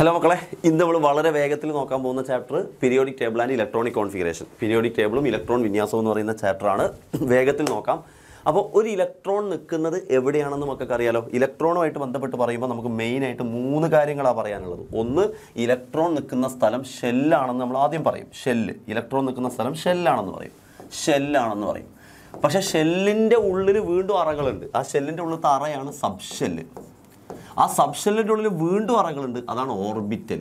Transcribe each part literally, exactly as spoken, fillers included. Hello, in the വളരെ വേഗത്തിൽ നോക്കാൻ പോകുന്ന chapter periodic table and electronic configuration. Periodic table electron വിന്യാസം എന്ന് പറയുന്ന ചാപ്റ്റർ ആണ് വേഗത്തിൽ നോക്കാം. അപ്പോൾ ഒരു ഇലക്ട്രോൺ നിൽക്കുന്നത് എവിടെയാണെന്ന് നമുക്ക് അറിയാലോ. ഇലക്ട്രോണുമായിട്ട് ബന്ധപ്പെട്ട് പറയുമ്പോൾ നമുക്ക് മെയിൻ ആയിട്ട് മൂന്ന് കാര്യങ്ങളാ പറയാനുള്ളത്. ഒന്ന് ഇലക്ട്രോൺ നിൽക്കുന്ന സ്ഥലം ഷെൽ ആണെന്ന് നമ്മൾ ആദ്യം പറയും. ഷെൽ ഇലക്ട്രോൺ നിൽക്കുന്ന സ്ഥലം ഷെൽ ആണെന്ന് പറയും. ഷെൽ ആണെന്ന് പറയും. പക്ഷേ ഷെല്ലിന്റെ ഉള്ളിൽ വീണ്ടും അറകളുണ്ട്. ആ ഷെല്ലിന്റെ ഉള്ളിലത്തെ അറയാണ് സബ്ഷെൽ. ആ സബ്ഷെല്ലിന്റെ ഉള്ളിൽ വീണ്ടും അറകളുണ്ട്. അതാണ് ഓർബിറ്റൽ.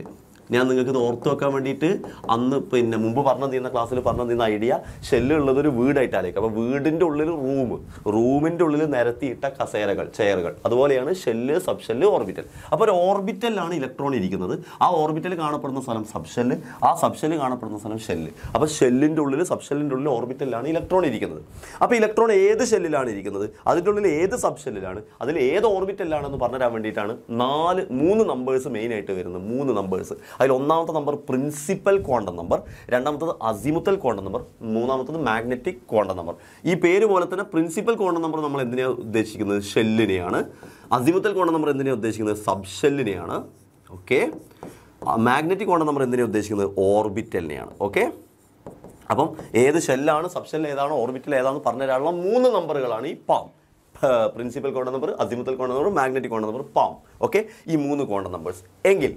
ഞാൻ നിങ്ങൾക്ക് ഇത് ഓർത്തു വെക്കാൻ വേണ്ടിയിട്ട് അന്ന് പിന്നെ മുമ്പ് പറഞ്ഞു തന്ന ക്ലാസ്സിൽ പറഞ്ഞു തന്ന ഐഡിയ ഷെല്ലുള്ളതൊരു വീടായിട്ടായിരിക്കും. അപ്പോൾ വീടിൻ്റെ ഉള്ളിൽ റൂം, റൂമിൻ്റെ ഉള്ളിൽ നിരത്തിയിട്ട കസേരകൾ, ചെയറുകൾ, അതുപോലെയാണ് ഷെല്ല്, സബ്ഷെല്ല്, ഓർബിറ്റൽ. അപ്പോൾ ഒരു ഓർബിറ്റലിലാണ് ഇലക്ട്രോൺ ഇരിക്കുന്നത്. ആ ഓർബിറ്റൽ കാണപ്പെടുന്ന സ്ഥലം സബ്ഷെല്ല്, ആ സബ്ഷെല്ല് കാണപ്പെടുന്ന സ്ഥലം ഷെല്ല്. അപ്പോൾ ഷെല്ലിൻ്റെ ഉള്ളിൽ, സബ്ഷെല്ലിൻ്റെ ഉള്ളിൽ, ഓർബിറ്റലിലാണ് ഇലക്ട്രോൺ ഇരിക്കുന്നത്. അപ്പോൾ ഇലക്ട്രോൺ ഏത് ഷെല്ലിലാണ് ഇരിക്കുന്നത്, അതിൻ്റെ ഉള്ളിൽ ഏത് സബ്ഷെല്ലിലാണ്, അതിൽ ഏത് ഓർബിറ്റലിലാണെന്ന് പറഞ്ഞു തരാൻ വേണ്ടിയിട്ടാണ് നാല് മൂന്ന് നമ്പേഴ്സ് മെയിനായിട്ട് വരുന്നത്. മൂന്ന് നമ്പേഴ്സ്. അതിൽ ഒന്നാമത്തെ നമ്പർ പ്രിൻസിപ്പൽ ക്വാണ്ടം നമ്പർ, രണ്ടാമത്തത് അസിമുത്തൽ ക്വാണ്ടം നമ്പർ, മൂന്നാമത്തത് മാഗ്നറ്റിക് ക്വാണ്ടം നമ്പർ. ഈ പേര് പോലെ തന്നെ പ്രിൻസിപ്പൽ ക്വാണ്ടം നമ്പർ നമ്മൾ എന്തിനാണ് ഉദ്ദേശിക്കുന്നത്, ഷെല്ലിനെയാണ്. അസിമുത്തൽ ക്വാണ്ടം നമ്പർ എന്തിനാണ് ഉദ്ദേശിക്കുന്നത്, സബ്ഷെല്ലിനെയാണ്. ഓക്കെ, മാഗ്നറ്റിക് ക്വാണ്ടം നമ്പർ എന്തിനാണ് ഉദ്ദേശിക്കുന്നത്, ഓർബിറ്റലിനെയാണ്. ഓക്കെ, അപ്പം ഏത് ഷെല്ലാണ്, സബ്ഷെൽ ഏതാണ്, ഓർബിറ്റൽ ഏതാണെന്ന് പറഞ്ഞു തരാനുള്ള മൂന്ന് നമ്പറുകളാണ് ഈ പാം. Principal quantum number, azimuthal quantum number, magnetic quantum number, പാം. ഓക്കെ, ഈ മൂന്ന് ക്വാണ്ടം നമ്പേഴ്സ്. എങ്കിൽ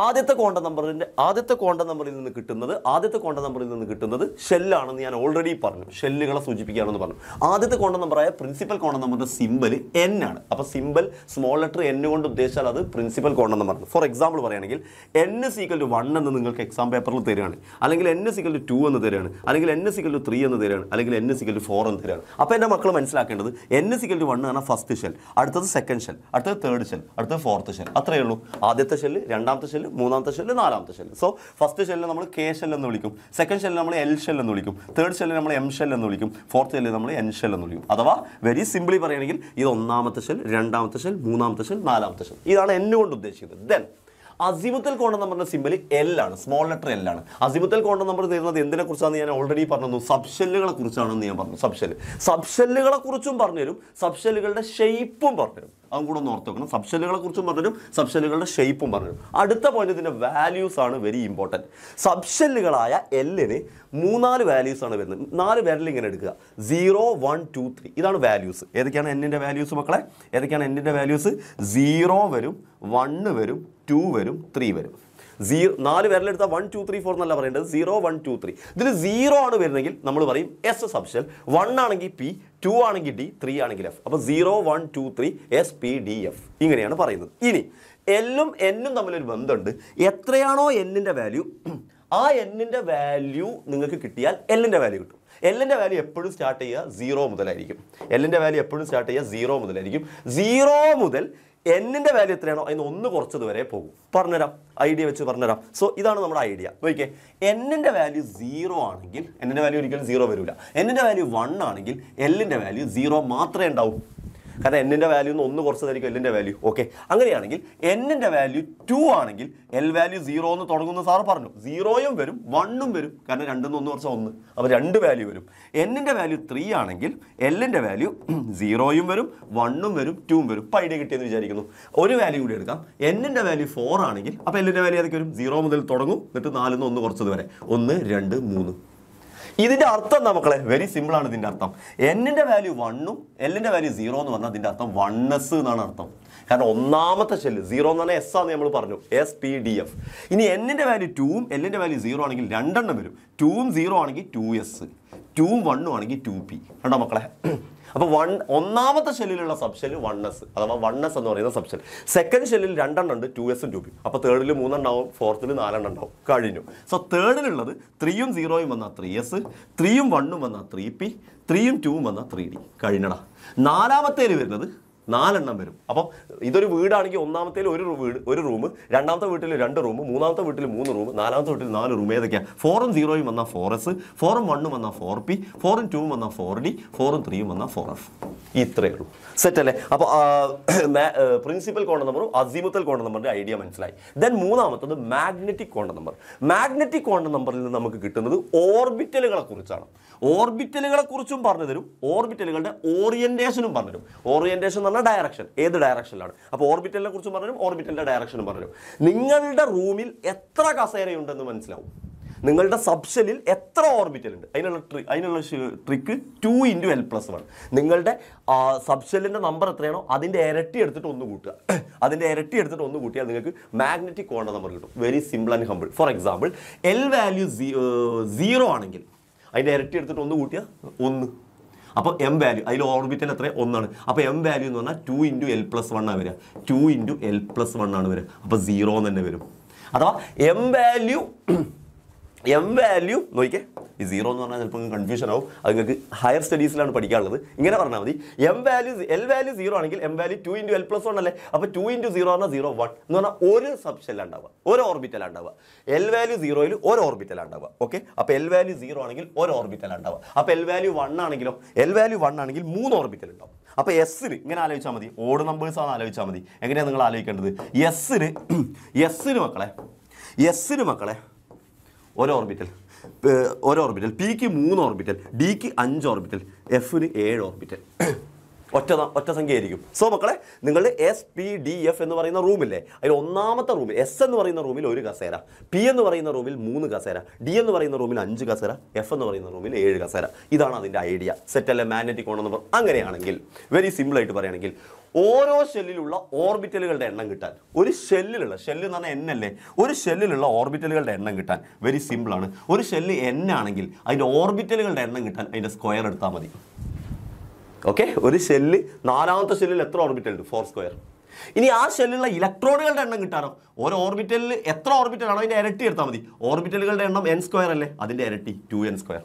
ആദ്യത്തെ ക്വാണ്ടം നമ്പറിൻ്റെ ആദ്യത്തെ ക്വാണ്ടം നമ്പറിൽ നിന്ന് കിട്ടുന്നത് ആദ്യത്തെ ക്വാണ്ടം നമ്പറിൽ നിന്ന് കിട്ടുന്നത് ഷെല്ലാണെന്ന് ഞാൻ ഓൾറെഡി പറഞ്ഞു. ഷെല്ലുകളെ സൂചിപ്പിക്കുകയാണെന്ന് പറഞ്ഞു. ആദ്യത്തെ ക്വാണ്ടം നമ്പറായ പ്രിൻസിപ്പൽ ക്വാണ്ടം നമ്പറിൻ്റെ സിമ്പൽ എൻ ആണ്. അപ്പോൾ സിമ്പൽ സ്മോൾ ലെറ്റർ എൻ കൊണ്ട് ഉദ്ദേശിച്ചാൽ അത് പ്രിൻസിപ്പൽ ക്വാണ്ടം നമ്പറാണ്. ഫോർ എക്സാമ്പിൾ പറയുകയാണെങ്കിൽ എൻ സീക്വൽ ടു വൺ എന്ന് നിങ്ങൾക്ക് എക്സാം പേപ്പറിൽ തരികയാണ്, അല്ലെങ്കിൽ എൻ സീക്വൽ ടു ടു എന്ന് തരികയാണ്, അല്ലെങ്കിൽ എൻ സീക്വൽ ടു ത്രീ എന്ന് തരികയാണ്, അല്ലെങ്കിൽ എൻ സീക്വൽ ടു ഫോർ എന്ന് തരികയാണ്. അപ്പോൾ എൻ്റെ മക്കൾ മനസ്സിലാക്കേണ്ടത് എൻ സീക്വൽ ടു വൺ ആണ് ഫസ്റ്റ് ഷെൽ, അടുത്തത് സെക്കൻഡ് ഷെൽ, അടുത്തത് തേർഡ് ഷെൽ, അടുത്തത് ഫോർത്ത് ഷെൽ. അത്രയേ ഉള്ളൂ. ആദ്യത്തെ ഷെല്ല്, രണ്ടാമത്തെ ഷെൽ, മൂന്നാമത്തെ ഷെല്ല്, നാലാമത്തെ ഷെല്ല്. സോ ഫസ്റ്റ് ഷെല്ല് നമ്മൾ കെ ഷെൽ എന്ന് വിളിക്കും, സെക്കൻഡ് ഷെല്ല് നമ്മൾ എൽ ഷെൽ എന്ന് വിളിക്കും, തേർഡ് ഷെല്ല് നമ്മൾ എം ഷെൽ എന്ന് വിളിക്കും, ഫോർത്ത് ഷെല്ല് നമ്മൾ എൻ ഷെൽ എന്ന് വിളിക്കും. അഥവാ വെരി സിംപിളി പറയുകയാണെങ്കിൽ ഇത് ഒന്നാമത്തെ ഷെൽ, രണ്ടാമത്തെ ഷെൽ, മൂന്നാമത്തെ ഷെൽ, നാലാമത്തെ ഷെൽ. ഇതാണ് എൻ കൊണ്ട് ഉദ്ദേശിക്കുന്നത്. ദെൻ അസിമുത്തൽ ക്വാണ്ടം നമ്പറിൻ്റെ സിമ്പൽ എൽ ആണ്, സ്മോൾ ലെറ്റർ എൽ ആണ്. അസിമുത്തൽ ക്വാണ്ടം നമ്പർ തരുന്നത് എന്തിനെ കുറിച്ചാണെന്ന് ഞാൻ ഓൾറെഡി പറഞ്ഞു, സബ്ഷെല്ലുകളെ കുറിച്ചാണെന്ന് ഞാൻ പറഞ്ഞു. സബ്ഷെല്ല് സബ്ഷെല്ലുകളെ കുറിച്ചും പറഞ്ഞുതരും, സബ്ഷെല്ലുകളുടെ ഷേപ്പും പറഞ്ഞുതരും. അതും കൂടെ ഒന്ന് ഓർത്ത് വെക്കണം. സബ്ഷെല്ലുകളെ കുറിച്ചും പറഞ്ഞുതരും, സബ്ഷെല്ലുകളുടെ ഷേപ്പും പറഞ്ഞുതരും. അടുത്ത പോയിന്റ് ഇതിൻ്റെ വാല്യൂസ് ആണ് വെരി ഇമ്പോർട്ടൻറ്റ്. സബ്ഷെല്ലുകളായ എല്ലിന് മൂന്നാല് വാല്യൂസ് ആണ് വരുന്നത്. നാല് വാല്യൂ ഇങ്ങനെ എടുക്കുക, സീറോ, വൺ, ടു, ത്രീ. ഇതാണ് വാല്യൂസ്. ഏതൊക്കെയാണ് എന്നിൻ്റെ വാല്യൂസ് മക്കളെ, ഏതൊക്കെയാണ് എന്നിൻ്റെ വാല്യൂസ്? സീറോ വരും, വണ്ണ് വരും, ടു വരും, ത്രീ വരും. സീറോ നാല് വിരലെടുത്താൽ വൺ ടു ത്രീ ഫോർ എന്നല്ല പറയേണ്ടത്, സീറോ, വൺ, ടു, ത്രീ. ഇതിൽ സീറോ ആണ് വരുന്നെങ്കിൽ നമ്മൾ പറയും എസ് സബ്ഷെൽ, വൺ ആണെങ്കിൽ പി, ടു ആണെങ്കിൽ ഡി, ത്രീ ആണെങ്കിൽ എഫ്. അപ്പോൾ zero, one, two, three, S, P, D, F ഇങ്ങനെയാണ് പറയുന്നത്. ഇനി എല്ലും എന്നും തമ്മിലൊരു ബന്ധമുണ്ട്. എത്രയാണോ എന്നിൻ്റെ വാല്യൂ, ആ എന്നിൻ്റെ വാല്യൂ നിങ്ങൾക്ക് കിട്ടിയാൽ എല്ലിൻ്റെ വാല്യൂ കിട്ടും. എല്ലിൻ്റെ വാല്യൂ എപ്പോഴും സ്റ്റാർട്ട് ചെയ്യുക സീറോ മുതലായിരിക്കും. എല്ലിൻ്റെ വാല്യൂ എപ്പോഴും സ്റ്റാർട്ട് ചെയ്യുക സീറോ മുതലായിരിക്കും. സീറോ മുതൽ എന്നിൻ്റെ വാല്യൂ എത്രയാണോ അതിന് ഒന്ന് കുറച്ചത് വരെ പോകും. പറഞ്ഞുതരാം, ഐഡിയ വെച്ച് പറഞ്ഞുതരാം. സോ ഇതാണ് നമ്മുടെ ഐഡിയ. നോക്കിയേ, എന്നിൻ്റെ വാല്യൂ സീറോ ആണെങ്കിൽ എന്നിൻ്റെ വാല്യൂ ഒരിക്കലും സീറോ വരില്ല. എന്നിൻ്റെ വാല്യൂ വൺ ആണെങ്കിൽ എല്ലിൻ്റെ വാല്യൂ സീറോ മാത്രമേ ഉണ്ടാവും. കാരണം എന്നിൻ്റെ വാല്യൂ ഒന്ന് ഒന്ന് കുറച്ചതായിരിക്കും എല്ലിൻ്റെ വാല്യൂ. ഓക്കെ, അങ്ങനെയാണെങ്കിൽ എന്നിൻ്റെ വാല്യൂ ടു ആണെങ്കിൽ എൽ വാല്യൂ സീറോ എന്ന് തുടങ്ങുന്ന സാറ് പറഞ്ഞു. സീറോയും വരും, വണ്ണും വരും, കാരണം രണ്ടിൽ നിന്ന് ഒന്ന് കുറച്ച് ഒന്ന്, അപ്പോൾ രണ്ട് വാല്യൂ വരും. എന്നിൻ്റെ വാല്യൂ ത്രീ ആണെങ്കിൽ എല്ലിൻ്റെ വാല്യൂ സീറോയും വരും, വണ്ണും വരും, ടൂവും വരും. ഇപ്പോൾ ഐഡിയ കിട്ടിയെന്ന് വിചാരിക്കുന്നു. ഒരു വാല്യൂ കൂടി എടുക്കാം. എന്നിൻ്റെ വാല്യൂ ഫോർ ആണെങ്കിൽ അപ്പോൾ എല്ലിൻ്റെ വാല്യൂ ഏതൊക്കെ വരും? സീറോ മുതൽ തുടങ്ങും, എന്നിട്ട് നാലിൽ നിന്ന് ഒന്ന് കുറച്ചത് വരെ, ഒന്ന്, രണ്ട്, മൂന്ന്. ഇതിൻ്റെ അർത്ഥം എന്താ മക്കളെ? വെരി സിമ്പിളാണ് ഇതിൻ്റെ അർത്ഥം. എന്നിൻ്റെ വാല്യൂ വണ്ണും എല്ലിൻ്റെ വാല്യൂ സീറോ എന്ന് പറഞ്ഞാൽ അതിൻ്റെ അർത്ഥം വണ്ണസ് എന്നാണ് അർത്ഥം. കാരണം ഒന്നാമത്തെ ഷെല്ല് സീറോ എന്ന് പറഞ്ഞാൽ എസ് ആണെന്ന് നമ്മൾ പറഞ്ഞു, എസ്, പി, ഡി, എഫ്. ഇനി എന്നിൻ്റെ വാല്യൂ ടൂവും എല്ലിൻ്റെ വാല്യൂ സീറോ ആണെങ്കിൽ രണ്ടെണ്ണം വരും. ടൂവും സീറോ ആണെങ്കിൽ ടു എസ്, ടൂവും വണ്ണും ആണെങ്കിൽ ടു പി. കണ്ടോ മക്കളെ? അപ്പോൾ വൺ ഒന്നാമത്തെ ഷെല്ലിലുള്ള സബ്ഷെല്ല് വൺ എസ് അഥവാ വൺ എസ് എന്ന് പറയുന്ന സബ്ഷെൽ. സെക്കൻഡ് ഷെല്ലിൽ രണ്ടെണ്ണം ഉണ്ട്, ടു എസും ടു പിയും. അപ്പോൾ തേർഡിൽ മൂന്നെണ്ണാവും, ഫോർത്തിൽ നാലെണ്ണം ഉണ്ടാവും. കഴിഞ്ഞു. സോ തേർഡിലുള്ളത് ത്രീയും സീറോയും വന്നാൽ ത്രീ എസ്, ത്രീയും വണ്ണും വന്നാൽ ത്രീ പി, ത്രീയും ടൂവും വന്നാൽ ത്രീ ഡി. കഴിഞ്ഞടാ. നാലാമത്തേൽ വരുന്നത് നാലെണ്ണം വരും. അപ്പം ഇതൊരു വീടാണെങ്കിൽ ഒന്നാമത്തേൽ ഒരു വീട് ഒരു റൂം, രണ്ടാമത്തെ വീട്ടിൽ രണ്ട് റൂം, മൂന്നാമത്തെ വീട്ടിൽ മൂന്ന് റൂം, നാലാമത്തെ വീട്ടിൽ നാല് റൂം. ഏതൊക്കെയാണ്? ഫോറും സീറോയും വന്നാൽ ഫോർ എസ്, ഫോറും വണ്ണും വന്നാൽ ഫോർ പി, ഫോറും ടൂവും വന്നാൽ ഫോർ ഡി, ഫോറും ത്രീയും വന്നാൽ ഫോർ എഫ്. ഇത്രേ ഉള്ളൂ സെറ്റ് അല്ലേ അപ്പോൾ പ്രിൻസിപ്പൽ കോണ്ട നമ്പറും അസിമുതൽ കോണ്ട നമ്പറിന്റെ ഐഡിയ മനസ്സിലായി then മൂന്നാമത്തേത് magnetic quantum number magnetic quantum നമ്പറിൽ നിന്ന് നമുക്ക് കിട്ടുന്നത് ഓർബിറ്റലുകളെ കുറിച്ചാണ് ഓർബിറ്റലുകളെ കുറിച്ചും പറഞ്ഞു തരും ഓർബിറ്റലുകളുടെ ഓറിയന്റേഷനും പറഞ്ഞു തരും ഓറിയന്റേഷൻ എന്ന് പറഞ്ഞാൽ ഡയറക്ഷൻ ഏത് ഡയറക്ഷനിലാണ് അപ്പോൾ ഓർബിറ്റലിനെ കുറിച്ചും പറഞ്ഞു തരും ഓർബിറ്റലിന്റെ ഡയറക്ഷനും പറഞ്ഞു തരും നിങ്ങളുടെ റൂമിൽ എത്ര കസേരയുണ്ടെന്ന് മനസ്സിലാവും നിങ്ങളുടെ സബ്ഷെല്ലിൽ എത്ര ഓർബിറ്റൽ ഉണ്ട് അതിനുള്ള അതിനുള്ള trick two into L plus one നിങ്ങളുടെ സബ്ഷെല്ലിന്റെ നമ്പർ എത്രയാണോ അതിന്റെ ഇരട്ടി എടുത്തിട്ട് ഒന്ന് കൂട്ടുക അതിന്റെ ഇരട്ടി എടുത്തിട്ട് ഒന്ന് കൂട്ടിയാൽ നിങ്ങൾക്ക് മാഗ്നറ്റിക് കോണ്ട നമ്പർ കിട്ടും very simple and humble for example L value zero ആണെങ്കിൽ അതിന്റെ ഇരട്ടി എടുത്തിട്ട് ഒന്ന് കൂട്ടിയാൽ ഒന്ന് അപ്പോൾ എം വാല്യൂ അതിൽ ഓർബിറ്റൽ എത്ര ഒന്നാണ് അപ്പോൾ എം വാല്യൂ എന്ന് പറഞ്ഞാൽ two into L plus one ആണ് വരിക two into L plus one ആണ് വരിക അപ്പോൾ സീറോ തന്നെ വരും അഥവാ M value M value, no, okay? Zero no, I will confusion out. I think higher studies learn particularly. M value, L value zero, M value two into L plus one. But two into zero is zero one. No, no, one subshell and one orbital and L value zero is one orbital and okay? Up L value zero and one orbital and up L value one and L value one and moon orbital. Up S, Ganalachamadi, order numbers on Alachamadi, and then Alacand. Yes, sir, yes, sir, Macale. Yes, sir, Macale. One orbital, uh, one orbital, P ki three orbital, D ki five orbital, F ni seven orbital. So, makkale, ningalde S, P, D, F ennu parayna room ille. Adil onnaamathe room, S ennu parayna roomil one kasera, P ennu parayna roomil three kasera, D ennu parayna roomil five kasera, F ennu parayna roomil seven kasera. Idana adinte idea. Set alle magnetic konda number anganeyanengil very simple aayittu parayanengil ഓരോ ഷെല്ലിലുള്ള ഓർബിറ്റലുകളുടെ എണ്ണം കിട്ടാൻ ഒരു ഷെല്ലിലുള്ള shell എന്ന് പറഞ്ഞാൽ N അല്ലേ ഒരു ഷെല്ലിലുള്ള ഓർബിറ്റലുകളുടെ എണ്ണം കിട്ടാൻ വെരി സിമ്പിൾ ആണ് ഒരു ഷെല്ല് എൻ ആണെങ്കിൽ അതിന്റെ ഓർബിറ്റലുകളുടെ എണ്ണം കിട്ടാൻ അതിന്റെ സ്ക്വയർ എടുത്താൽ മതി ഓക്കെ ഒരു ഷെല്ല് നാലാമത്തെ ഷെല്ലിൽ എത്ര ഓർബിറ്റൽ ഉണ്ട് ഫോർ സ്ക്വയർ ഇനി ആ ഷെല്ലിലുള്ള ഇലക്ട്രോണുകളുടെ എണ്ണം കിട്ടാനോ ഓരോ ഓർബിറ്റലിൽ എത്ര ഓർബിറ്റലാണോ അതിന്റെ ഇരട്ടി എടുത്താൽ മതി ഓർബിറ്റലുകളുടെ എണ്ണം എൻ സ്ക്വയർ അല്ലേ അതിന്റെ ഇരട്ടി ടു എൻ സ്ക്വയർ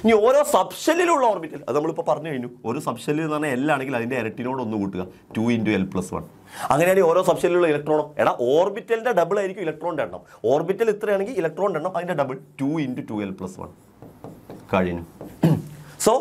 ഇനി ഓരോ സബ്ഷെല്ലിലുള്ള ഓർബിറ്റൽ അത് നമ്മളിപ്പോൾ പറഞ്ഞു കഴിഞ്ഞു ഒരു സബ്ഷെല്ലിൽ എന്ന് പറഞ്ഞാൽ എൽ ആണെങ്കിൽ അതിൻ്റെ ഇരട്ടിനോട് ഒന്ന് കൂട്ടുക two into L plus one അങ്ങനെയാണെങ്കിൽ ഓരോ സബ്ഷെല്ലിലുള്ള ഇലക്ട്രോണും എടാ ഓർബിറ്റലിൻ്റെ ഡബിൾ ആയിരിക്കും ഇലക്ട്രോണിൻ്റെ എണ്ണം ഓർബിറ്റൽ ഇത്രയാണെങ്കിൽ ഇലക്ട്രോണിൻ്റെ എണ്ണം അതിൻ്റെ double two into two L plus one കഴിഞ്ഞു സോ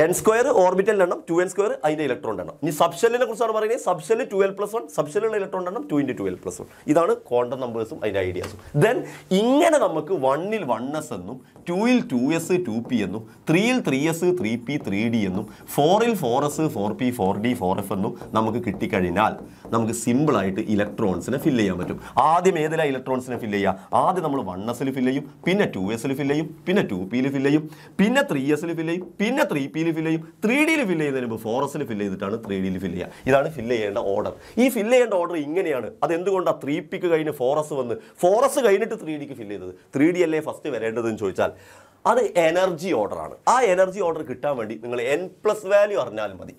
എൻ സ്ക്വയർ ഓർബിറ്റലിൻ്റെ എണ്ണം ടു എൻ സ്ക്വയർ അതിൻ്റെ ഇലക്ട്രോണിൻ്റെ എണ്ണം ഇനി സബ്ഷെല്ലിനെ കുറിച്ചാണ് പറയുന്നത് subshell two L plus one സബ്ഷെല്ലിലുള്ള ഇലക്ട്രോണിൻ്റെ എണ്ണം two into two L plus one ഇതാണ് ക്വാണ്ടം നമ്പേഴ്സും അതിൻ്റെ ഐഡിയാസും ദെൻ ഇങ്ങനെ നമുക്ക് വണ്ണിൽ വൺ എസ് എന്നും ടൂയിൽ ടു എസ് ടു പി എന്നും ത്രീയിൽ three S three P three D എന്നും ഫോറിൽ four S four P four D four F എന്നും നമുക്ക് കിട്ടിക്കഴിഞ്ഞാൽ നമുക്ക് സിമ്പിളായിട്ട് ഇലക്ട്രോൺസിനെ ഫില്ല് ചെയ്യാൻ പറ്റും ആദ്യം ഏതിലാണ് ഇലക്ട്രോൺസിനെ ഫില്ല് ചെയ്യുക ആദ്യം നമ്മൾ വൺ എസിൽ ഫില്ല് ചെയ്യും പിന്നെ ടു എസിൽ ഫില്ല് ചെയ്യും പിന്നെ ടു പിയിൽ ഫില്ല് ചെയ്യും പിന്നെ ത്രീ എസിൽ ഫില്ല് ചെയ്യും പിന്നെ ത്രീ പിയിൽ ഫില്ല് ചെയ്യും ത്രീ ഡിയിൽ ഫില്ല് ചെയ്യുന്നതിന് മുമ്പ് ഫോർ എസിൽ ഫില്ല് ചെയ്തിട്ടാണ് ത്രീ ഡിയിൽ ഫില്ല് ചെയ്യുക ഇതാണ് ഫില്ല് ചെയ്യേണ്ട ഓർഡർ ഈ ഫില്ല് ചെയ്യേണ്ട ഓർഡർ ഇങ്ങനെയാണ് അതെന്തുകൊണ്ടാണ് ത്രീ പിക്ക് കഴിഞ്ഞ് ഫോർ എസ് വന്ന് ഫോർ എസ് കഴിഞ്ഞിട്ട് ത്രീ ഡിക്ക് ഫില്ല് ചെയ്തത് ത്രീ ഡി അല്ലേ ഫസ്റ്റ് വരേണ്ടതെന്ന് ചോദിച്ചാൽ അത് എനർജി ഓർഡറാണ് ആ എനർജി ഓർഡർ കിട്ടാൻ വേണ്ടി നിങ്ങൾ എൻ പ്ലസ് വാല്യൂ അറിഞ്ഞാൽ മതി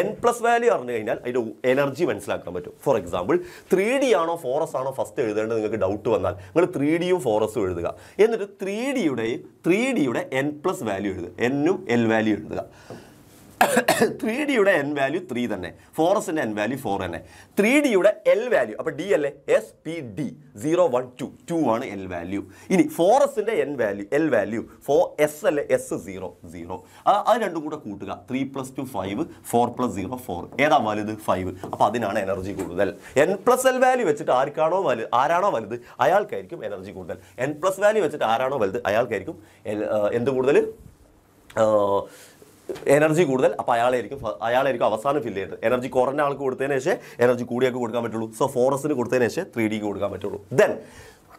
എൻ പ്ലസ് വാല്യൂ അറിഞ്ഞു കഴിഞ്ഞാൽ അതിൻ്റെ എനർജി മനസ്സിലാക്കാൻ പറ്റും ഫോർ എക്സാമ്പിൾ ത്രീ ഡി ആണോ ഫോർ എസ് ആണോ ഫസ്റ്റ് എഴുതേണ്ടത് നിങ്ങൾക്ക് ഡൗട്ട് വന്നാൽ നിങ്ങൾ ത്രീ ഡിയും ഫോർ എസും എഴുതുക എന്നിട്ട് ത്രീ ഡിയുടെയും ത്രീ ഡിയുടെ എൻ പ്ലസ് വാല്യൂ എഴുതുക എന്നും എൽ വാല്യൂ എഴുതുക ത്രീ ഡിയുടെ എൻ വാല്യൂ ത്രീ തന്നെ ഫോർ എസിൻ്റെ എൻ വാല്യൂ ഫോർ തന്നെ ത്രീ ഡിയുടെ എൽ വാല്യൂ അപ്പോൾ ഡി അല്ലേ S P D zero one two two ആണ് എൽ വാല്യൂ ഇനി ഫോർ എസിൻ്റെ N value L value four S അല്ലേ എസ് സീറോ സീറോ അത് രണ്ടും കൂടെ കൂട്ടുക three plus two five four plus zero four ഏതാ വലുത് ഫൈവ് അപ്പോൾ അതിനാണ് എനർജി കൂടുതൽ എൻ പ്ലസ് എൽ വാല്യൂ വെച്ചിട്ട് ആർക്കാണോ വലുത് ആരാണോ വലുത് അയാൾക്കായിരിക്കും എനർജി കൂടുതൽ എൻ പ്ലസ് വാല്യൂ വെച്ചിട്ട് ആരാണോ വലുത് അയാൾക്കായിരിക്കും എന്ത് കൂടുതൽ എനർജി കൂടുതൽ അപ്പോൾ അയാളായിരിക്കും അയാളായിരിക്കും അവസാനം ഫില്ല് ചെയ്യേണ്ടത് എനർജി കുറഞ്ഞ ആൾക്ക് കൊടുത്തതിന് ശേഷം എനർജി കൂടിയൊക്കെ കൊടുക്കാൻ പറ്റുള്ളൂ സോ ഫോറസിന് കൊടുത്തതിന് ശേഷം ത്രീ ഡിക്ക് കൊടുക്കാൻ പറ്റുള്ളൂ ദെൻ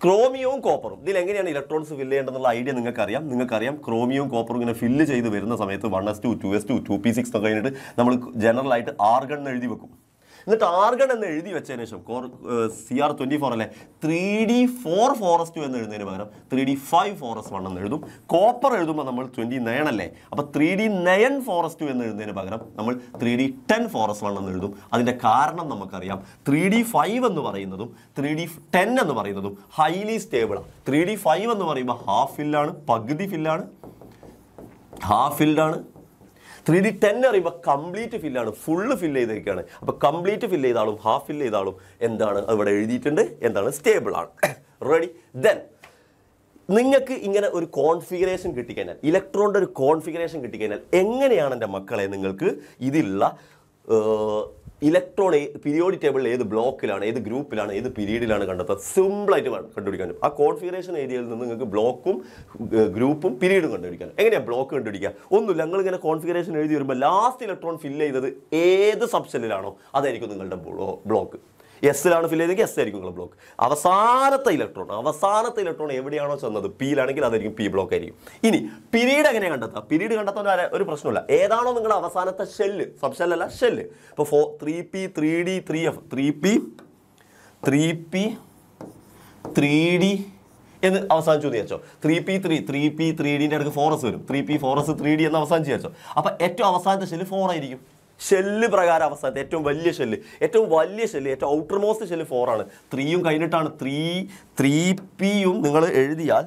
ക്രോമിയവും കോപ്പറും ഇതിൽ എങ്ങനെയാണ് ഇലക്ട്രോൺസ് ഫില്ല് ചെയ്യേണ്ടതെന്നുള്ള ഐഡിയ നിങ്ങൾക്കറിയാം നിങ്ങൾക്കറിയാം ക്രോമിയവും കോപ്പറും ഇങ്ങനെ ഫില്ല് ചെയ്ത് വരുന്ന സമയത്ത് one S two two S two two P six ഒക്കെ കഴിഞ്ഞിട്ട് നമ്മൾ ജനറലായിട്ട് ആർഗൺ എന്ന് എഴുതി വെക്കും എന്നിട്ട് ആർഗൺ എന്ന് എഴുതി വെച്ചതിന് ശേഷം core C R twenty four അല്ലെ three D four four S two എന്ന് എഴുതുന്നതിന് പകരം three D five four S one എന്ന് എഴുതും കോപ്പർ എഴുതുമ്പോൾ നമ്മൾ ട്വൻറ്റി നയൻ അല്ലേ അപ്പോൾ three D nine four S two എന്ന് എഴുതുന്നതിന് പകരം നമ്മൾ three D ten four S one എന്ന് എഴുതും അതിൻ്റെ കാരണം നമുക്കറിയാം ത്രീ ഡി ഫൈവ് എന്ന് പറയുന്നതും ത്രീ ഡി ടെൻ എന്ന് പറയുന്നതും ഹൈലി സ്റ്റേബിളാണ് ത്രീ ഡി ഫൈവ് എന്ന് പറയുമ്പോൾ ഹാഫ് ഫില്ലാണ് പകുതി ഫില്ലാണ് ഹാഫ് ഫില്ലാണ് ത്രീ ഡി ടെൻ പറയുമ്പോൾ കംപ്ലീറ്റ് ഫില്ലാണ് ഫുള്ള് ഫില്ല് ചെയ്തിരിക്കുകയാണ് അപ്പോൾ കംപ്ലീറ്റ് ഫില്ല് ചെയ്താലും ഹാഫ് ഫില്ല് ചെയ്താലും എന്താണ് അവിടെ എഴുതിയിട്ടുണ്ട് എന്താണ് സ്റ്റേബിളാണ് റെഡി ദെൻ നിങ്ങൾക്ക് ഇങ്ങനെ ഒരു കോൺഫിഗറേഷൻ കിട്ടിക്കഴിഞ്ഞാൽ ഇലക്ട്രോണിൻ്റെ ഒരു കോൺഫിഗറേഷൻ കിട്ടിക്കഴിഞ്ഞാൽ എങ്ങനെയാണ് എൻ്റെ മക്കളെ നിങ്ങൾക്ക് ഇതിലുള്ള ഇലക്ട്രോൺ പീരിയോഡിക് ടേബിളിൽ ഏത് ബ്ലോക്കിലാണ് ഏത് ഗ്രൂപ്പിലാണ് ഏത് പീരീഡിലാണ് കണ്ടെത്തുക സിമ്പിളായിട്ട് കണ്ടുപിടിക്കാൻ പറ്റും. ആ കോൺഫിഗറേഷൻ ഏരിയയിൽ നിന്ന് നിങ്ങൾക്ക് ബ്ലോക്കും ഗ്രൂപ്പും പീരീഡും കണ്ടുപിടിക്കാൻ. എങ്ങനെയാണ് ബ്ലോക്ക് കണ്ടുപിടിക്കുക? ഒന്നുമില്ല, നിങ്ങളിങ്ങനെ കോൺഫിഗറേഷൻ എഴുതി വരുമ്പോൾ ലാസ്റ്റ് ഇലക്ട്രോൺ ഫില്ല് ചെയ്തത് ഏത് സബ്സെല്ലിലാണോ അതായിരിക്കും നിങ്ങളുടെ ബ്ലോക്ക്. എസ്സിലാണ് ഫില്ല് ചെയ്തെങ്കിൽ എസ് ആയിരിക്കും നിങ്ങളുടെ ബ്ലോക്ക്. അവസാനത്തെ ഇലക്ട്രോൺ അവസാനത്തെ ഇലക്ട്രോൺ എവിടെയാണോ ചെന്നത് പിയിലാണെങ്കിൽ അതായിരിക്കും പി ബ്ലോക്ക് ആയിരിക്കും. ഇനി പിരീഡ് എങ്ങനെ കണ്ടെത്താം? പിരീഡ് കണ്ടെത്താൻ ഒരു പ്രശ്നമില്ല. ഏതാണോ നിങ്ങളുടെ അവസാനത്തെ ഷെല്ല്, സബ് ഷെല്ലല്ല ഷെല്ല്, ഇപ്പോൾ four three P three D three F three P three P three D എന്ന് അവസാനിച്ചു എന്ന് വെച്ചോ. Three P three three P three ഡിൻ്റെ അടുത്ത് ഫോറസ് വരും. Three P four S three D എന്ന് അവസാനിച്ച് വെച്ചോ. അപ്പോൾ ഏറ്റവും അവസാനത്തെ ഷെല്ല് ഫോർ ആയിരിക്കും. ഷെല്ല് പ്രകാരം അവസാനത്തെ ഏറ്റവും വലിയ ഷെല്ല് ഏറ്റവും വലിയ ഷെല്ല് ഏറ്റവും ഔട്ടർമോസ്റ്റ് ഷെല്ല് ഫോറാണ്. ത്രീയും കഴിഞ്ഞിട്ടാണ് ത്രീ ത്രീ പിയും നിങ്ങൾ എഴുതിയാൽ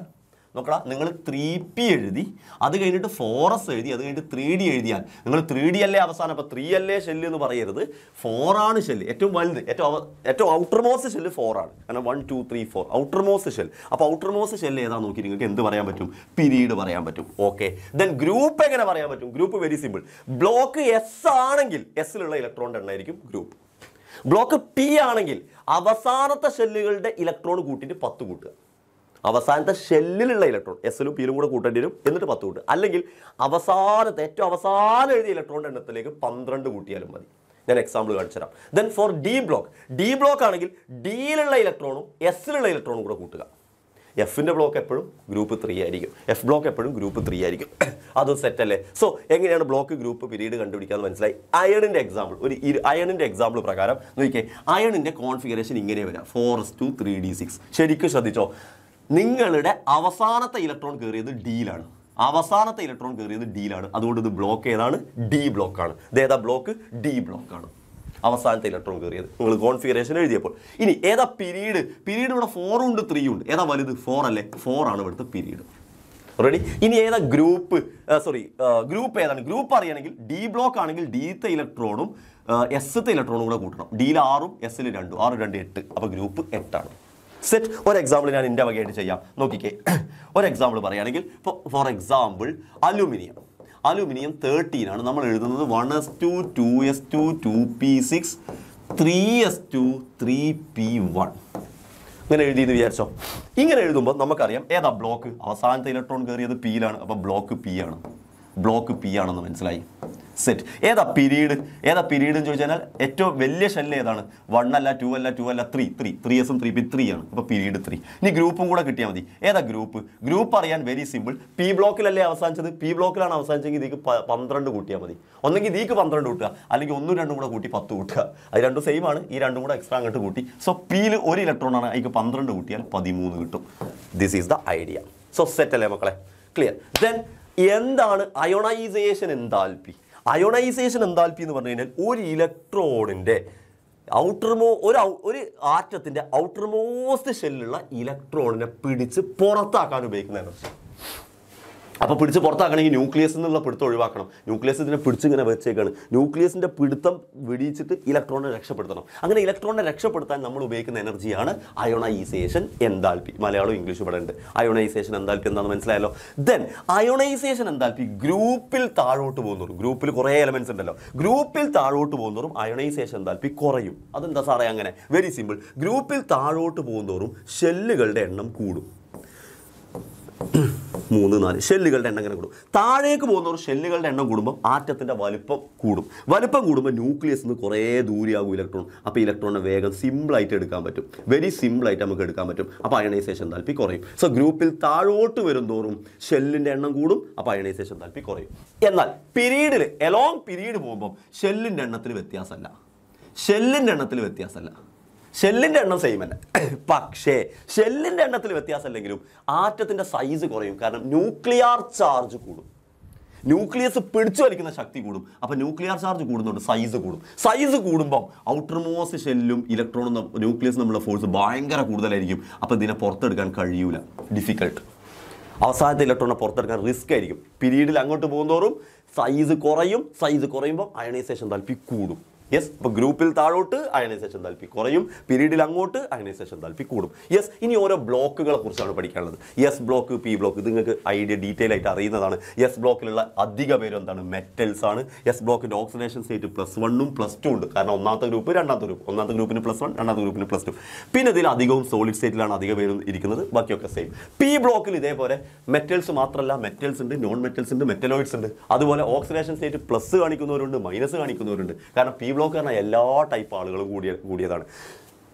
നോക്കടാ, നിങ്ങൾ ത്രീ പി എഴുതി അത് കഴിഞ്ഞിട്ട് ഫോറസ് എഴുതി അത് കഴിഞ്ഞിട്ട് ത്രീ ഡി എഴുതിയാൽ നിങ്ങൾ ത്രീ ഡി അല്ലേ അവസാനം, അപ്പോൾ ത്രീ അല്ലേ ഷെല്ല് എന്ന് പറയരുത്, ഫോറാണ് ഷെല്ല്. ഏറ്റവും വലുത് ഏറ്റവും ഏറ്റവും ഔട്ടർമോസ്റ്റ് ഷെല്ല് ഫോറാണ്. കാരണം one two three four outermost shell. അപ്പോൾ ഔട്ടർമോസ്റ്റ് ഷെല്ല് ഏതാണെന്ന് നോക്കി നിങ്ങൾക്ക് എന്ത് പറയാൻ പറ്റും? പിരീഡ് പറയാൻ പറ്റും. ഓക്കെ, ദെൻ ഗ്രൂപ്പ് എങ്ങനെ പറയാൻ പറ്റും? Group very simple. Block S ആണെങ്കിൽ എസ്സിലുള്ള ഇലക്ട്രോണിൻ്റെ എണ്ണമായിരിക്കും ഗ്രൂപ്പ്. ബ്ലോക്ക് പി ആണെങ്കിൽ അവസാനത്തെ ഷെല്ലുകളുടെ ഇലക്ട്രോൺ കൂട്ടിയിട്ട് പത്ത് കൂട്ടുക. അവസാനത്തെ ഷെല്ലിലുള്ള ഇലക്ട്രോൺ എസ്സിലും പിയിലും കൂടെ കൂട്ടേണ്ടി വരും, എന്നിട്ട് പത്ത് കൂട്ടും. അല്ലെങ്കിൽ അവസാനത്തെ ഏറ്റവും അവസാനം എഴുതിയ ഇലക്ട്രോണിൻ്റെ എണ്ണത്തിലേക്ക് പന്ത്രണ്ട് കൂട്ടിയാലും മതി. ഞാൻ എക്സാമ്പിൾ കാണിച്ചു തരാം. Then four D block D block ആണെങ്കിൽ ഡിയിലുള്ള ഇലക്ട്രോണും എസ്സിലുള്ള ഇലക്ട്രോണും കൂടെ കൂട്ടുക. എഫിൻ്റെ ബ്ലോക്ക് എപ്പോഴും ഗ്രൂപ്പ് ത്രീ ആയിരിക്കും. എഫ് ബ്ലോക്ക് എപ്പോഴും ഗ്രൂപ്പ് ത്രീ ആയിരിക്കും. അതും സെറ്റല്ലേ? സോ എങ്ങനെയാണ് ബ്ലോക്ക് ഗ്രൂപ്പ് പീരീഡ് കണ്ടുപിടിക്കാമെന്ന് മനസ്സിലായി. അയണിൻ്റെ എക്സാമ്പിൾ ഒരു അയണിൻ്റെ എക്സാമ്പിൾ പ്രകാരം നോക്കിയാൽ അയണിൻ്റെ കോൺഫിഗറേഷൻ ഇങ്ങനെ വരാം. Four S two three D six. ശരിക്കും ശ്രദ്ധിച്ചോ, നിങ്ങളുടെ അവസാനത്തെ ഇലക്ട്രോൺ കയറിയത് ഡിയിലാണ്. അവസാനത്തെ ഇലക്ട്രോൺ കയറിയത് ഡിയിലാണ്. അതുകൊണ്ട് ഇത് ബ്ലോക്ക് ഏതാണ്? ഡി ബ്ലോക്കാണ്. ഇതേതാ ബ്ലോക്ക്? ഡി ബ്ലോക്കാണ് അവസാനത്തെ ഇലക്ട്രോൺ കയറിയത് നിങ്ങൾ കോൺഫിഗറേഷൻ എഴുതിയപ്പോൾ. ഇനി ഏതാ പീരീഡ്? പീരീഡ് ഇവിടെ ഫോറും ഉണ്ട് ത്രീയും ഉണ്ട്. ഏതാ വലുത്? ഫോർ അല്ലേ? ഫോറാണ് ഇവിടുത്തെ പീരീഡ്. റെഡി? ഇനി ഏതാ ഗ്രൂപ്പ്? സോറി ഗ്രൂപ്പ് ഏതാണ്? ഗ്രൂപ്പ് അറിയണമെങ്കിൽ ഡി ബ്ലോക്ക് ആണെങ്കിൽ ഡിത്തെ ഇലക്ട്രോണും എസ്സത്തെ ഇലക്ട്രോണും കൂടെ കൂട്ടണം. ഡിയിൽ ആറും എസ്സിൽ രണ്ടും. ആറ് രണ്ട് എട്ട്. അപ്പോൾ ഗ്രൂപ്പ് എട്ടാണ്. സെറ്റ്. ഒരു എക്സാമ്പിൾ ഞാൻ എൻ്റെ വകയായിട്ട് ചെയ്യാം. നോക്കിക്കേ, ഒരു എക്സാമ്പിൾ പറയുകയാണെങ്കിൽ ഇപ്പോൾ ഫോർ എക്സാമ്പിൾ അലൂമിനിയം അലൂമിനിയം തേർട്ടീനാണ് നമ്മൾ എഴുതുന്നത്. One S two two S two two P six three S two three P one ഇങ്ങനെ എഴുതിയെന്ന് വിചാരിച്ചോ. ഇങ്ങനെ എഴുതുമ്പോൾ നമുക്കറിയാം ഏതാ ബ്ലോക്ക്. അവസാനത്തെ ഇലക്ട്രോൺ കയറിയത് പിയിലാണ്. അപ്പോൾ ബ്ലോക്ക് പി ആണ്. ബ്ലോക്ക് പി ആണെന്ന് മനസ്സിലായി. സെറ്റ്. ഏതാ പീരീഡ്? ഏതാ പീരീഡ് എന്ന് ചോദിച്ചു കഴിഞ്ഞാൽ ഏറ്റവും വലിയ ഷെല്ല് ഏതാണ്? വൺ അല്ല, ടു അല്ല, ടു അല്ല, ത്രീ ത്രീ ത്രീ എസും ത്രീ പി ത്രീ ആണ്. അപ്പോൾ പീരീഡ് ത്രീ. ഇനി ഗ്രൂപ്പും കൂടെ കിട്ടിയാൽ മതി. ഏതാ ഗ്രൂപ്പ്? ഗ്രൂപ്പ് അറിയാൻ വെരി സിമ്പിൾ. പി ബ്ലോക്കിലല്ലേ അവസാനിച്ചത്? പി ബ്ലോക്കിലാണ് അവസാനിച്ചെങ്കിൽ ഇതിക്ക് പന്ത്രണ്ട് കൂട്ടിയാൽ മതി. ഒന്നെങ്കിൽ ഇതിക്ക് പന്ത്രണ്ട് കൂട്ടുക, അല്ലെങ്കിൽ ഒന്നും രണ്ടും കൂടെ കൂട്ടി പത്ത് കൂട്ടുക. അത് രണ്ടും സെയിം ആണ്. ഈ രണ്ടും കൂടെ എക്സ്ട്രാ അങ്ങോട്ട് കൂട്ടി. സോ പിയിൽ ഒരു ഇലക്ട്രോൺ ആണ്. അതിക്ക് പന്ത്രണ്ട് കൂട്ടിയാൽ പതിമൂന്ന് കിട്ടും. This is the idea. So set അല്ലേ മക്കളെ? ക്ലിയർ. ദെൻ എന്താണ് അയോണൈസേഷൻ എന്താൽപ്പി? അയോണൈസേഷൻ എന്താൽപ്പി എന്ന് പറഞ്ഞു കഴിഞ്ഞാൽ ഒരു ഇലക്ട്രോണിൻ്റെ ഔട്ടർമോ ഒരു ഒരു ആറ്റത്തിൻ്റെ ഔട്ടർമോസ്റ്റ് ഷെല്ലുള്ള ഇലക്ട്രോണിനെ പിടിച്ച് പുറത്താക്കാൻ ഉപയോഗിക്കുന്ന എനർജി. അപ്പോൾ പിടിച്ച് പുറത്താക്കണമെങ്കിൽ ന്യൂക്ലിയസിൽ നിന്നുള്ള പിടുത്തം ഒഴിവാക്കണം. ന്യൂക്ലിയസ് ഇതിനെ പിടിച്ചിങ്ങനെ വെച്ചേക്കാണ്. ന്യൂക്ലിയസിൻ്റെ പിടുത്തം വെടിയിച്ചിട്ട് ഇലക്ട്രോണിനെ രക്ഷപ്പെടുത്തണം. അങ്ങനെ ഇലക്ട്രോണിനെ രക്ഷപ്പെടുത്താൻ നമ്മൾ ഉപയോഗിക്കുന്ന എനർജിയാണ് അയോണൈസേഷൻ എന്താൽപ്പി. മലയാളവും ഇംഗ്ലീഷും ഇവിടെ ഉണ്ട്. അയോണൈസേഷൻ എന്താൽപ്പി എന്താണെന്ന് മനസ്സിലായല്ലോ. ദെൻ അയോണൈസേഷൻ എന്താൽപ്പി ഗ്രൂപ്പിൽ താഴോട്ട് പോകുന്നവരും ഗ്രൂപ്പിൽ കുറേ എലമെൻറ്റ്സ് ഉണ്ടല്ലോ ഗ്രൂപ്പിൽ താഴോട്ട് പോകുന്നവരും അയോണൈസേഷൻ എന്താൽപ്പി കുറയും. അതെന്താ സാറേ അങ്ങനെ? Very simple. ഗ്രൂപ്പിൽ താഴോട്ട് പോകുന്നവരും ഷെല്ലുകളുടെ എണ്ണം കൂടും. മൂന്ന് നാല് ഷെല്ലുകളുടെ എണ്ണം അങ്ങനെ കൂടും. താഴേക്ക് പോകുന്നവർ ഷെല്ലുകളുടെ എണ്ണം കൂടുമ്പോൾ ആറ്റത്തിൻ്റെ വലുപ്പം കൂടും. വലുപ്പം കൂടുമ്പോൾ ന്യൂക്ലിയസിൽ നിന്ന് കുറേ ദൂരെയാകും ഇലക്ട്രോൺ. അപ്പോൾ ഇലക്ട്രോണിനെ വേഗം സിമ്പിളായിട്ട് എടുക്കാൻ പറ്റും. വെരി സിമ്പിളായിട്ട് നമുക്ക് എടുക്കാൻ പറ്റും. അപ്പോൾ അയോണൈസേഷൻ താൽപ്പി കുറയും. സോ ഗ്രൂപ്പിൽ താഴോട്ട് വരുംതോറും ഷെല്ലിൻ്റെ എണ്ണം കൂടും. അപ്പോൾ അയോണൈസേഷൻ താൽപ്പി കുറയും. എന്നാൽ പീരീഡിൽ എലോങ് പീരീഡ് പോകുമ്പോൾ ഷെല്ലിൻ്റെ എണ്ണത്തിൽ വ്യത്യാസമല്ല ഷെല്ലിൻ്റെ എണ്ണത്തിൽ വ്യത്യാസമല്ല ഷെല്ലിൻ്റെ എണ്ണം സെയിം തന്നെ. പക്ഷേ ഷെല്ലിൻ്റെ എണ്ണത്തിൽ വ്യത്യാസമല്ലെങ്കിലും ആറ്റത്തിൻ്റെ സൈസ് കുറയും. കാരണം ന്യൂക്ലിയർ ചാർജ് കൂടും. ന്യൂക്ലിയസ് പിടിച്ചു വലിക്കുന്ന ശക്തി കൂടും. അപ്പോൾ ന്യൂക്ലിയർ ചാർജ് കൂടുന്നുണ്ട്, സൈസ് കൂടും. സൈസ് കൂടുമ്പോൾ ഔട്ടർമോസ്റ്റ് ഷെല്ലും ഇലക്ട്രോണും ന്യൂക്ലിയസ് നമ്മുടെ ഫോഴ്സ് ഭയങ്കര കൂടുതലായിരിക്കും. അപ്പോൾ ഇതിനെ പുറത്തെടുക്കാൻ കഴിയൂല. ഡിഫിക്കൾട്ട്. അവസാനത്തെ ഇലക്ട്രോണിനെ പുറത്തെടുക്കാൻ റിസ്ക് ആയിരിക്കും. പീരീഡിൽ അങ്ങോട്ട് പോകുന്നതോറും സൈസ് കുറയും. സൈസ് കുറയുമ്പോൾ അയോണൈസേഷൻ താൽപ്പി കൂടും. Yes, but group il thaalotte ionization dalpi korayum, period il angotte ionization dalpi koodum. Yes, ini ore block gala kurichana padikkanaladu. Yes block, p block, idu ningalku idea detail aayittu ariyunnathaanu. Yes block ilulla adhiga peru endaanu metals aanu. Yes block inde oxidation state plus one um plus two undu. Karanam onnatha group, randam group, onnatha groupine plus one, randam groupine plus two. Pinne idil adhigavum solid state ilana adhiga peru irikkunnathu. Baakiyokka same. p block il idhe pore metals mathralla metals undu, non metals undu, metalloids undu. Adupole oxidation state plus kanikkunnoruundu, minus kanikkunnoruundu. Karanam p block all type of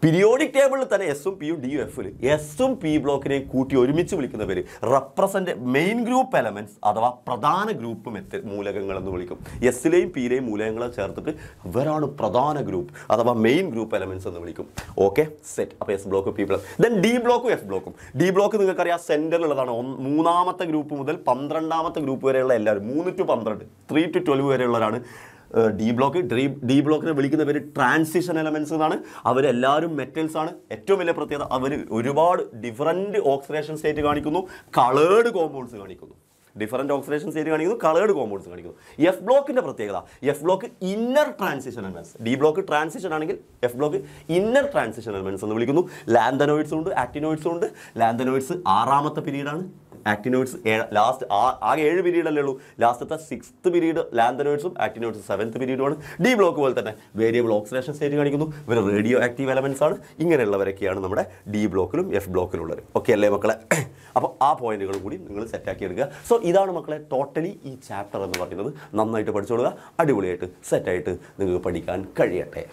periodic table S, P, D, F. S, P block represent main group elements, that is group molecules. S, P, molecules are the group, that is main group elements. Okay, set. S block, P block. Then D block, F block. D block is the center of the group, the group, three to twelve. Uh, D block, D, D block is transition elements. They are metals. They are different oxidation states. Colored compounds. Different oxidation states. Colored compounds. F block is F block inner transition elements. D block is transition. F block is inner transition elements. Lanthanoids, actinoids. Lanthanoids are the sixth period. Actinoids last seventh period last sixth period lanthanoids actinoids seventh period D block variable oxidation state radioactive elements are ingane D block F block okay alle makkale appo aa point set so idana makkale totally ee chapter ennu parayunnathu nannayitte padichu koduka adivulayitte set aayittu ningalku padikan kaliyate.